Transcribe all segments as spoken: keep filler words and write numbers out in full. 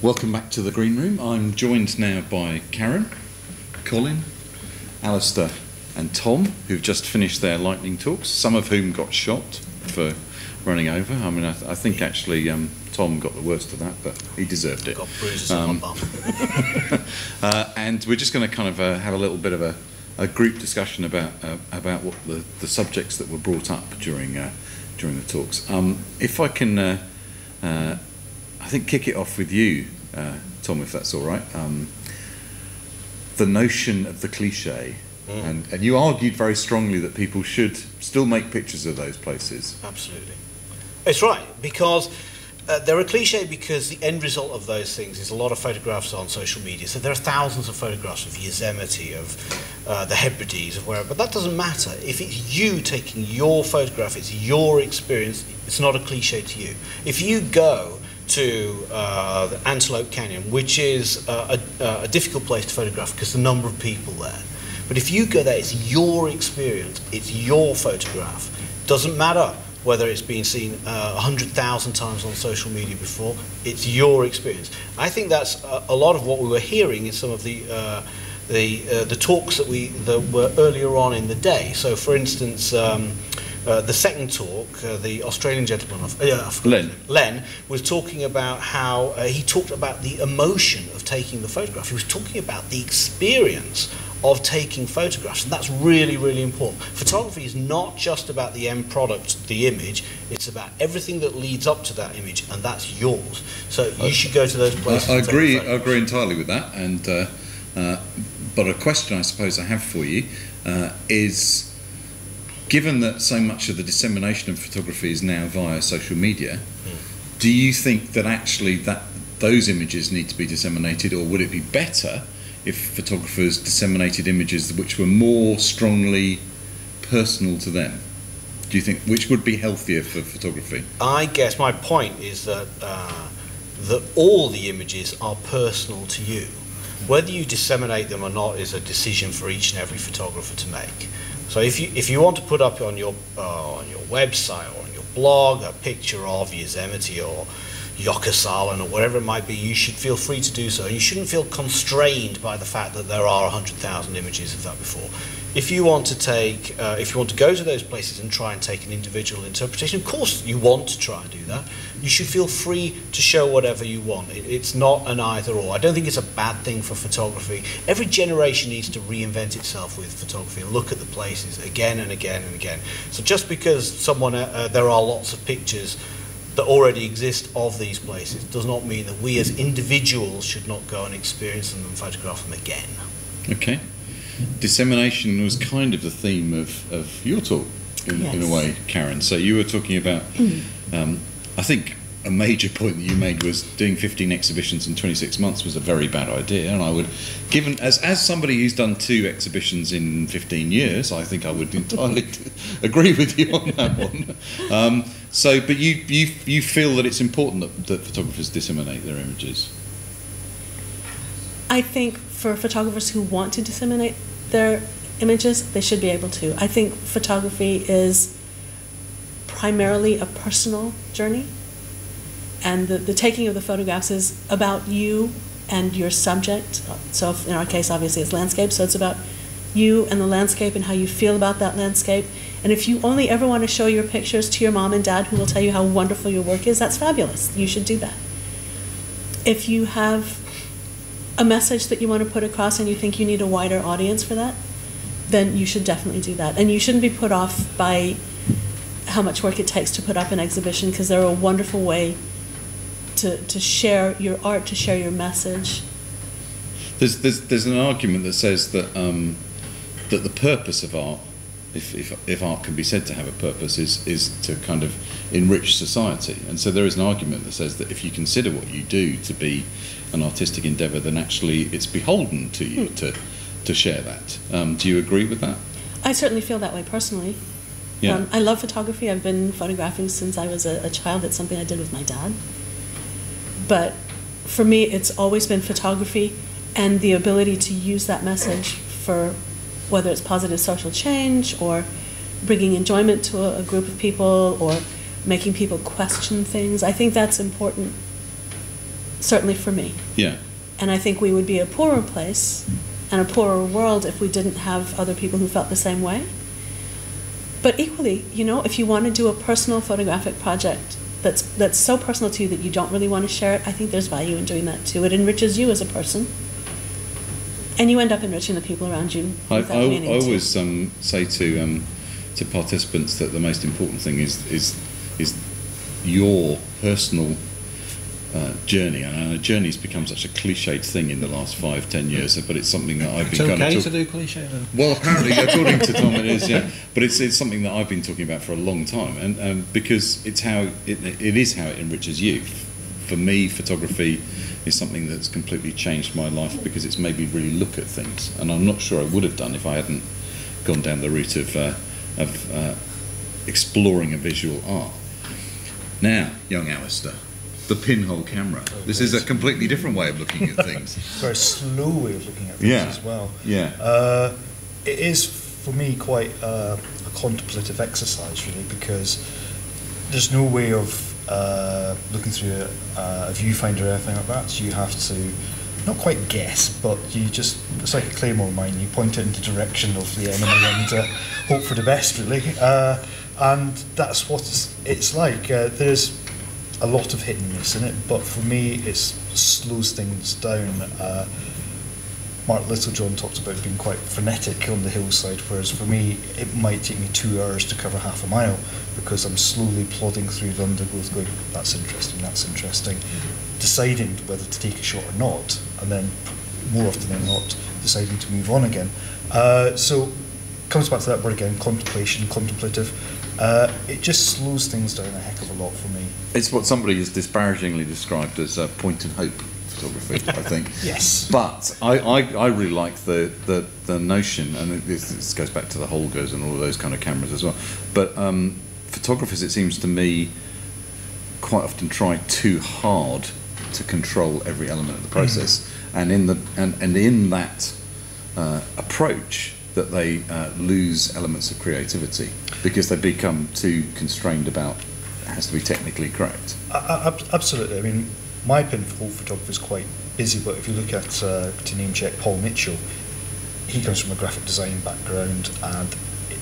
Welcome back to the Green Room. I'm joined now by Karen, Colin, Alastair and Tom, who've just finished their lightning talks, some of whom got shot for running over. I mean, I, th I think actually um, Tom got the worst of that, but he deserved it. Got bruises um, on my bum. uh, and we're just going to kind of uh, have a little bit of a, a group discussion about uh, about what the, the subjects that were brought up during uh, during the talks. Um, if I can... Uh, uh, I think kick it off with you, uh, Tom, if that's all right. Um, the notion of the cliche, mm. and, and you argued very strongly that people should still make pictures of those places. Absolutely. It's right, because uh, they're a cliche because the end result of those things is a lot of photographs on social media. So there are thousands of photographs of Yosemite, of uh, the Hebrides, of wherever, but that doesn't matter. If it's you taking your photograph, it's your experience, it's not a cliche to you. If you go to uh, the Antelope Canyon, which is uh, a, a difficult place to photograph because the number of people there. But if you go there, it's your experience, it's your photograph. Doesn't matter whether it's been seen uh, one hundred thousand times on social media before, it's your experience. I think that's a, a lot of what we were hearing in some of the uh, the, uh, the talks that we that were earlier on in the day. So for instance, um, Uh, the second talk, uh, the Australian gentleman, of, uh, Len. Len, was talking about how uh, he talked about the emotion of taking the photograph. He was talking about the experience of taking photographs, and that's really, really important. Photography is not just about the end product, the image, it's about everything that leads up to that image, and that's yours. So you I, should go to those places. I, I, agree, I agree entirely with that, and uh, uh, but a question I suppose I have for you uh, is... Given that so much of the dissemination of photography is now via social media, mm. do you think that actually that those images need to be disseminated, or would it be better if photographers disseminated images which were more strongly personal to them? Do you think which would be healthier for photography? I guess my point is that uh, that all the images are personal to you. Whether you disseminate them or not is a decision for each and every photographer to make. So if you if you want to put up on your uh, on your website or on your blog a picture of Yosemite or Yokosalan or whatever it might be, you should feel free to do so. You shouldn't feel constrained by the fact that there are one hundred thousand images of that before. If you want to take uh, if you want to go to those places and try and take an individual interpretation, of course you want to try and do that. You should feel free to show whatever you want. It, it's not an either or. I don't think it's a bad thing for photography. Every generation needs to reinvent itself with photography and look at the places again and again and again. So just because someone uh, there are lots of pictures that already exist of these places does not mean that we as individuals should not go and experience them and photograph them again. Okay. Dissemination was kind of the theme of, of your talk in, yes. in a way, Karen. So you were talking about... Mm. Um, I think a major point that you made was doing fifteen exhibitions in twenty-six months was a very bad idea, and I would, given as as somebody who's done two exhibitions in fifteen years, I think I would entirely agree with you on that one. Um, so, but you you you feel that it's important that, that photographers disseminate their images. I think for photographers who want to disseminate their images, they should be able to. I think photography is primarily a personal journey, and the, the taking of the photographs is about you and your subject. So if, in our case obviously it's landscape, so it's about you and the landscape and how you feel about that landscape. And if you only ever want to show your pictures to your mom and dad, who will tell you how wonderful your work is, that's fabulous. You should do that. If you have a message that you want to put across and you think you need a wider audience for that, then you should definitely do that. And you shouldn't be put off by how much work it takes to put up an exhibition, because they're a wonderful way to, to share your art, to share your message. There's, there's, there's an argument that says that, um, that the purpose of art, if, if, if art can be said to have a purpose, is, is to kind of enrich society. And so there is an argument that says that if you consider what you do to be an artistic endeavour, then actually it's beholden to you mm. to, to share that. Um, do you agree with that? I certainly feel that way personally. Yeah. Um, I love photography. I've been photographing since I was a, a child. It's something I did with my dad. But for me, it's always been photography and the ability to use that message for whether it's positive social change or bringing enjoyment to a, a group of people or making people question things. I think that's important certainly for me. Yeah. And I think we would be a poorer place and a poorer world if we didn't have other people who felt the same way. But equally, you know, if you want to do a personal photographic project that's that's so personal to you that you don't really want to share it, I think there's value in doing that too. It enriches you as a person, and you end up enriching the people around you. I, I, I always um, say to um, to participants that the most important thing is is is your personal Uh, journey, and a journey has become such a cliched thing in the last five, ten years. But it's something that I've been kind of. It's okay to do cliche then. Well, apparently, according to Tom, it is. Yeah, but it's it's something that I've been talking about for a long time, and um, because it's how it it is how it enriches you. For me, photography is something that's completely changed my life because it's made me really look at things, and I'm not sure I would have done if I hadn't gone down the route of uh, of uh, exploring a visual art. Now, young Alastair. The pinhole camera. Oh, this is a completely different way of looking at things. Very slow way of looking at things yeah. as well. Yeah. Uh, it is for me quite uh, a contemplative exercise, really, because there's no way of uh, looking through a, a viewfinder or anything like that. So you have to not quite guess, but you just, it's like a claymore mine. You point it in the direction of the enemy and uh, hope for the best, really. Uh, and that's what it's like. Uh, there's a lot of hit and miss in it, but for me it slows things down. Uh, Mark Littlejohn talked about being quite frenetic on the hillside, whereas for me it might take me two hours to cover half a mile because I'm slowly plodding through the undergrowth going, that's interesting, that's interesting, deciding whether to take a shot or not, and then more often than not deciding to move on again. Uh, so comes back to that word again, contemplation, contemplative. Uh, it just slows things down a heck of a lot for me. It's what somebody has disparagingly described as uh, point and hope photography, I think. Yes. But I, I, I really like the, the, the notion, and it, this goes back to the Holgers and all of those kind of cameras as well. But um, photographers, it seems to me, quite often try too hard to control every element of the process, mm-hmm. and in the and, and in that uh, approach. That they uh, lose elements of creativity because they become too constrained about it has to be technically correct. Uh, absolutely. I mean, my pinhole photography is quite busy, but if you look at, uh, to name check, Paul Mitchell, he comes from a graphic design background, and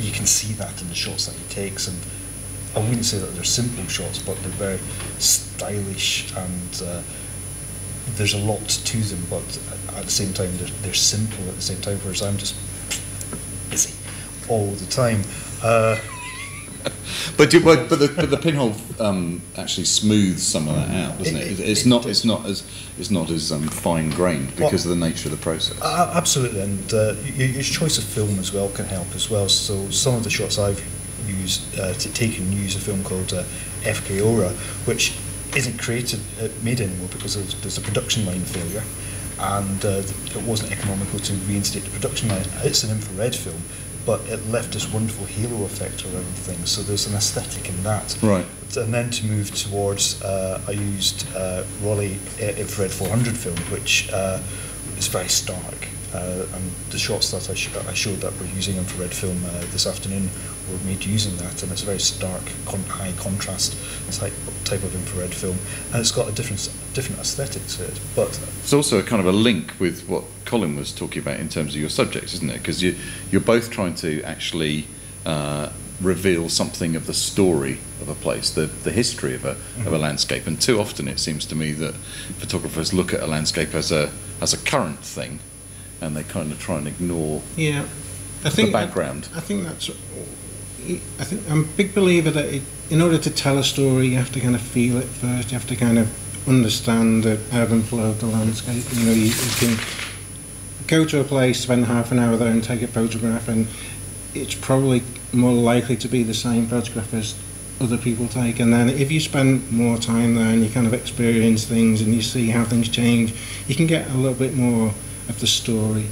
you can see that in the shots that he takes. And I wouldn't say that they're simple shots, but they're very stylish, and uh, there's a lot to them, but at the same time, they're, they're simple at the same time, whereas I'm just busy all the time. Uh, but, do, but but the, but the pinhole um, actually smooths some of that out, doesn't it? it, it it's it, not it's not as it's not as um, fine grained because well, of the nature of the process. Uh, absolutely, and uh, your, your choice of film as well can help as well. So some of the shots I've used uh, to taken use a film called uh, F K Aura, which isn't created uh, made anymore because there's, there's a production line failure. And uh, it wasn't economical to reinstate the production line. It's an infrared film, but it left this wonderful halo effect around things, so there's an aesthetic in that. Right. And then to move towards, uh, I used uh, Rollei infrared four hundred film, which uh, is very stark. Uh, and the shots that I, sh I showed that were using infrared film uh, this afternoon were made using that, and it's a very stark, con high contrast type, type of infrared film, and it's got a different different aesthetic to it. But it's also a kind of a link with what Colin was talking about in terms of your subjects, isn't it? Because you you're both trying to actually uh, reveal something of the story of a place, the the history of a mm-hmm. of a landscape, and too often it seems to me that photographers look at a landscape as a as a current thing. And they kind of try and ignore yeah, I think the background. I, I think that's. I think I'm a big believer that it, in order to tell a story, you have to kind of feel it first. You have to kind of understand the ebb and flow of the landscape. You know, you, you can go to a place, spend half an hour there, and take a photograph, and it's probably more likely to be the same photograph as other people take. And then if you spend more time there and you kind of experience things and you see how things change, you can get a little bit more of the story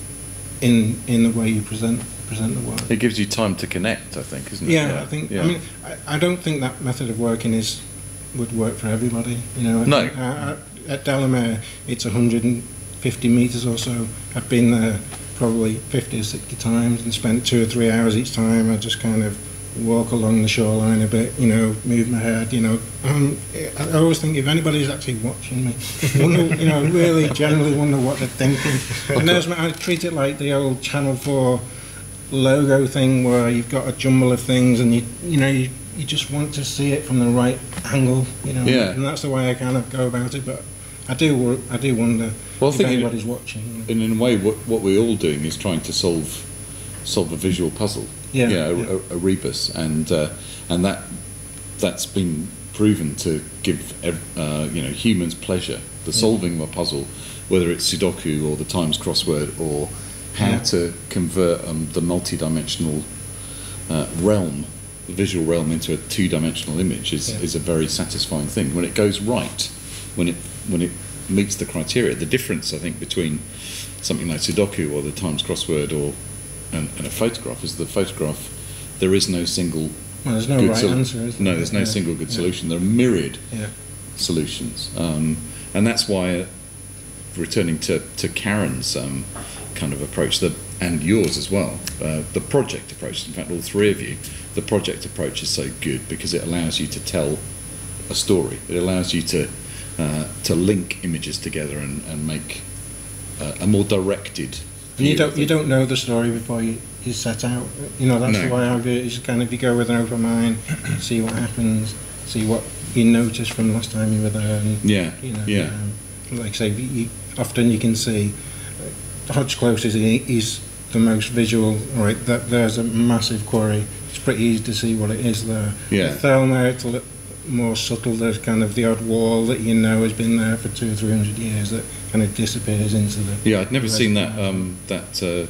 in in the way you present present the work. It gives you time to connect, I think, isn't it? Yeah, yeah. I think. Yeah. I mean, I, I don't think that method of working is would work for everybody. You know, no. I, I, at Delamere, it's one hundred fifty meters or so. I've been there probably fifty or sixty times and spent two or three hours each time. I just kind of walk along the shoreline a bit, you know, move my head, you know. Um, I always think if anybody's actually watching me, wonder, you know, really generally wonder what they're thinking. And there's my, I treat it like the old Channel four logo thing where you've got a jumble of things and you, you know, you, you just want to see it from the right angle, you know. Yeah. And that's the way I kind of go about it, but I do, I do wonder well, if anybody's in, watching. And in a way, what, what we're all doing is trying to solve solve a visual puzzle, yeah, you know, yeah. A, a rebus, and uh, and that that's been proven to give uh, you know humans pleasure. The solving yeah. of a puzzle, whether it's Sudoku or the Times crossword, or how yeah. to convert um, the multi-dimensional uh, realm, the visual realm, into a two-dimensional image is yeah. is a very satisfying thing when it goes right, when it when it meets the criteria. The difference, I think, between something like Sudoku or the Times crossword or and, and a photograph is the photograph, there is no single well, there's no good right answer, is there? No, there's no yeah. single good solution. Yeah. There are myriad yeah. solutions. Um, and that's why, uh, returning to, to Karen's um, kind of approach, the, and yours as well, uh, the project approach, in fact, all three of you, the project approach is so good because it allows you to tell a story. It allows you to uh, to link images together and, and make uh, a more directed. And you don't you don't know the story before you, you set out. You know, that's no. why I view it is kind of you go with an open mind, see what happens, see what you notice from last time you were there. And, yeah, you know, yeah. Um, like I say, you, often you can see uh, Hodge Close is, is the most visual. Right, that there's a massive quarry. It's pretty easy to see what it is there. Yeah. Thirlmere, it's a little more subtle. There's kind of the odd wall that you know has been there for two or three hundred years that kind of disappears into the. Yeah, I'd never seen that um, that uh,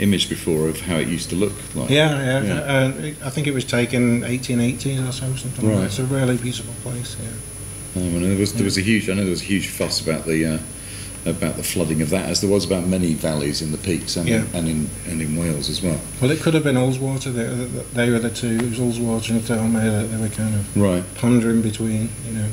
image before of how it used to look like. Yeah, yeah. yeah. Uh, it, I think it was taken eighteen eighteen or so, something. Right. Like. It's a really beautiful place. Yeah. Um, and there was there was a huge. I know there was a huge fuss about the uh, about the flooding of that, as there was about many valleys in the peaks and yeah. in, and in and in Wales as well. Well, it could have been Ullswater. They, they were the two. It was Ullswater and Thirlmere that they were kind of right. pondering between, you know.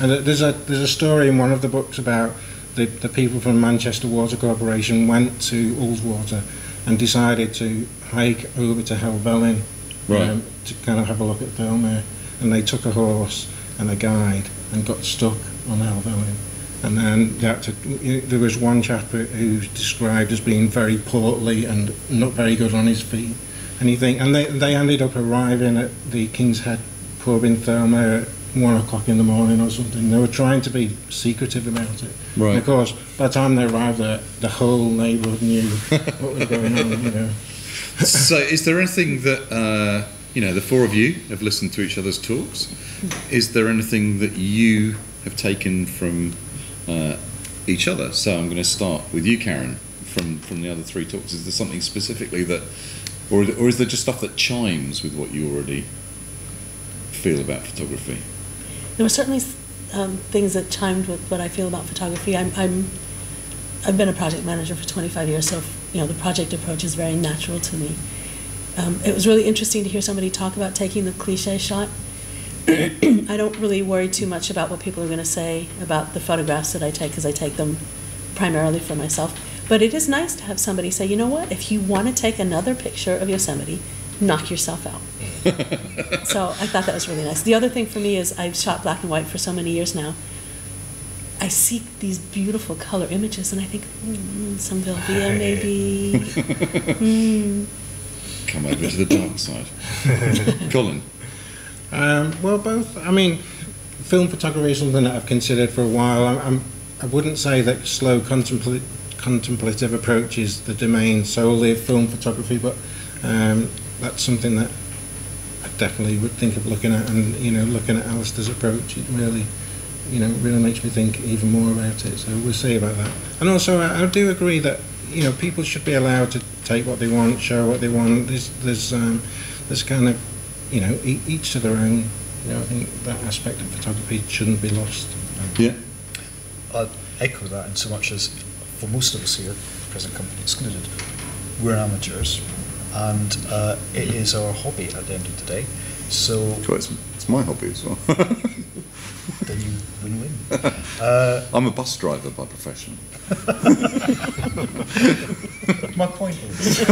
And there's a there's a story in one of the books about. The, the people from Manchester Water Corporation went to Ullswater and decided to hike over to Helvellyn right. um, to kind of have a look at Thirlmere, and they took a horse and a guide and got stuck on Helvellyn, and then they had to, you know, there was one chap who's described as being very portly and not very good on his feet, and you think, and they they ended up arriving at the Kingshead pub in Thirlmere one o'clock in the morning or something. They were trying to be secretive about it. Right. And of course, by the time they arrived there, the whole neighbourhood knew what was going on, you know. So is there anything that, uh, you know, the four of you have listened to each other's talks. Is there anything that you have taken from uh, each other? So I'm going to start with you, Karen, from, from the other three talks. Is there something specifically that, or, or is there just stuff that chimes with what you already feel about photography? There were certainly um, things that chimed with what I feel about photography. I'm, I'm, I've been a project manager for twenty-five years, so you know the project approach is very natural to me. Um, it was really interesting to hear somebody talk about taking the cliche shot. I don't really worry too much about what people are going to say about the photographs that I take, because I take them primarily for myself. But it is nice to have somebody say, you know what, if you want to take another picture of Yosemite, knock yourself out. So I thought that was really nice. The other thing for me is I've shot black and white for so many years now. I seek these beautiful color images, and I think, mm, some Velvia maybe. mm. Come over to the dark side. Colin? Um, well, both. I mean, film photography is something that I've considered for a while. I'm, I'm, I wouldn't say that slow contempl contemplative approach is the domain solely of film photography, but um, that's something that I definitely would think of looking at, and you know, looking at Alastair's approach, it really, you know, really makes me think even more about it. So we'll see about that. And also, I, I do agree that you know people should be allowed to take what they want, show what they want. There's, there's, um, there's kind of, you know, e each to their own. You know, I think that aspect of photography shouldn't be lost. Yeah, I echo that in so much as for most of us here, present company excluded, we're amateurs. And uh, it is our hobby at the end of the day. So it's, it's my hobby as well. Then you win-win. Uh, I'm a bus driver by profession. My point is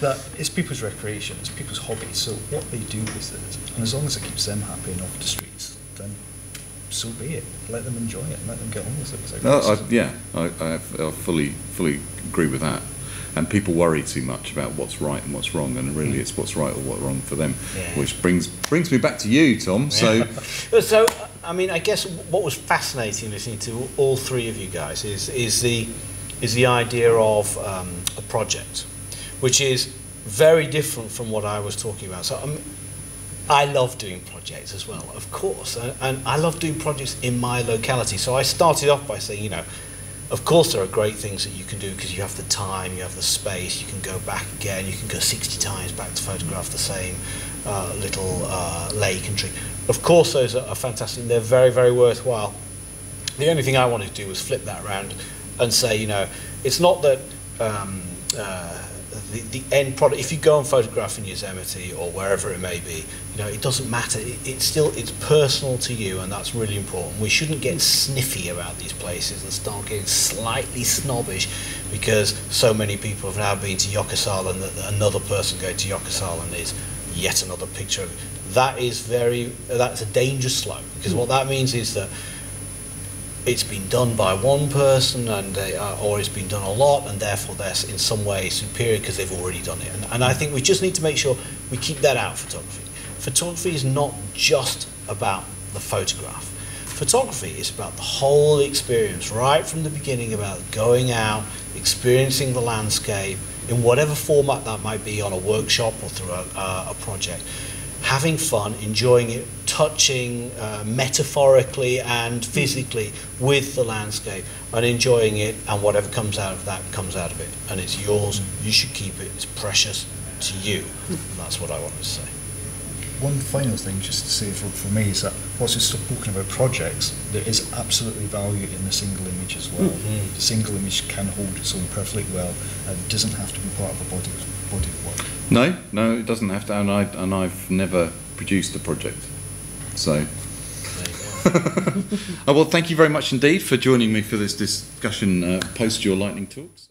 that that it's people's recreation, it's people's hobby, so what they do with it, and as long as it keeps them happy and off the streets, then so be it. Let them enjoy it and let them get on with it. No, I, yeah, I, I fully, fully agree with that. And people worry too much about what's right and what's wrong, and really it's what's right or what's wrong for them, yeah. Which brings brings me back to you, Tom. Yeah. So, so I mean, I guess what was fascinating listening to all three of you guys is is the is the idea of um, a project, which is very different from what I was talking about. So, um, I love doing projects as well, of course, and, and I love doing projects in my locality. So I started off by saying, you know. Of course there are great things that you can do because you have the time, you have the space, you can go back again, you can go sixty times back to photograph the same uh, little uh, lake and tree. Of course those are fantastic, they're very, very worthwhile. The only thing I wanted to do was flip that around and say, you know, it's not that um, uh, the, the end product, if you go and photograph in Yosemite or wherever it may be, you know, it doesn't matter, it, it's still, it's personal to you, and that's really important. We shouldn't get sniffy about these places and start getting slightly snobbish because so many people have now been to Yokosalan that another person going to Yokosalan is yet another picture of it. That is very, that's a dangerous slope, because what that means is that it's been done by one person, and they are, or it's been done a lot, and therefore they're in some way superior because they've already done it. And, and I think we just need to make sure we keep that out of photography. Photography is not just about the photograph. Photography is about the whole experience, right from the beginning, about going out, experiencing the landscape, in whatever format that might be, on a workshop or through a, uh, a project. Having fun, enjoying it, touching uh, metaphorically and physically with the landscape, and enjoying it, and whatever comes out of that comes out of it. And it's yours, you should keep it, it's precious to you. And that's what I wanted to say. One final thing just to say for, for me is that whilst we're still talking about projects, there is absolutely value in the single image as well. Mm-hmm. The single image can hold its own perfectly well, and it doesn't have to be part of a body, body of work. No, no, it doesn't have to, and, I, and I've never produced a project, so. Oh, well, thank you very much indeed for joining me for this discussion uh, post your lightning talks.